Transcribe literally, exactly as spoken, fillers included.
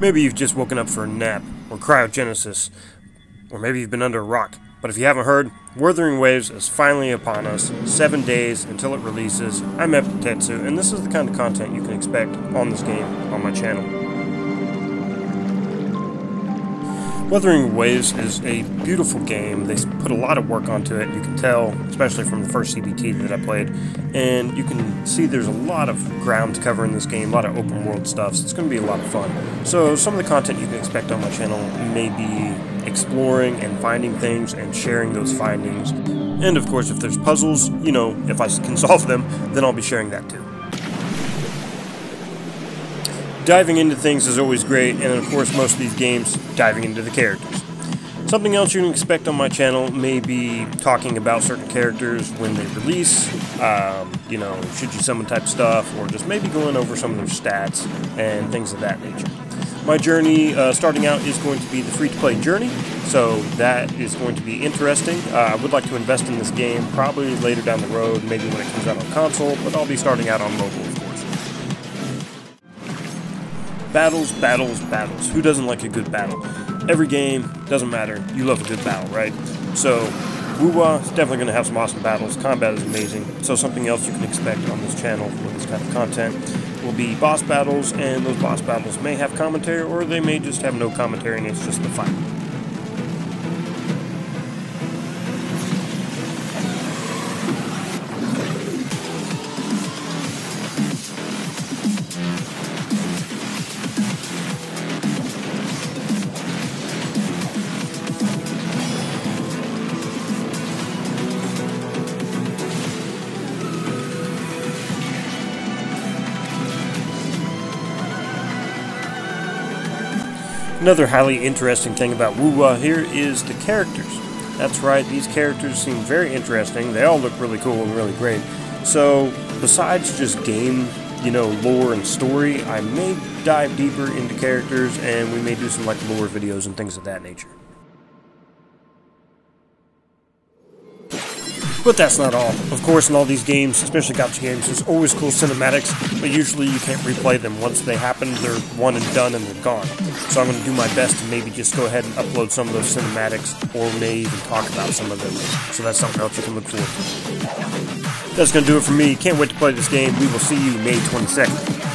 Maybe you've just woken up for a nap, or cryogenesis, or maybe you've been under a rock. But if you haven't heard, Wuthering Waves is finally upon us. Seven days until it releases. I'm EpicTetsu, and this is the kind of content you can expect on this game on my channel. Wuthering Waves is a beautiful game. They put a lot of work onto it, you can tell, especially from the first C B T that I played. And you can see there's a lot of ground to cover in this game, a lot of open world stuff, so it's going to be a lot of fun. So some of the content you can expect on my channel may be exploring and finding things and sharing those findings. And of course, if there's puzzles, you know, if I can solve them, then I'll be sharing that too. Diving into things is always great, and of course most of these games, diving into the characters. Something else you can expect on my channel may be talking about certain characters when they release, um, you know, should you summon type stuff, or just maybe going over some of their stats and things of that nature. My journey uh, starting out is going to be the free-to-play journey, so that is going to be interesting. Uh, I would like to invest in this game probably later down the road, maybe when it comes out on console, but I'll be starting out on mobile, of course. Battles, battles, battles. Who doesn't like a good battle? Every game, doesn't matter, you love a good battle, right? So, WuWa is definitely going to have some awesome battles. Combat is amazing. So something else you can expect on this channel for this kind of content will be boss battles, and those boss battles may have commentary, or they may just have no commentary and it's just the fight. Another highly interesting thing about WuWa here is the characters. That's right, these characters seem very interesting. They all look really cool and really great. So, besides just game, you know, lore and story, I may dive deeper into characters, and we may do some like lore videos and things of that nature. But that's not all. Of course, in all these games, especially gacha games, there's always cool cinematics, but usually you can't replay them. Once they happen, they're one and done and they're gone. So I'm going to do my best to maybe just go ahead and upload some of those cinematics, or may even talk about some of them. So that's something else you can look forward to. That's going to do it for me. Can't wait to play this game. We will see you May twenty-second.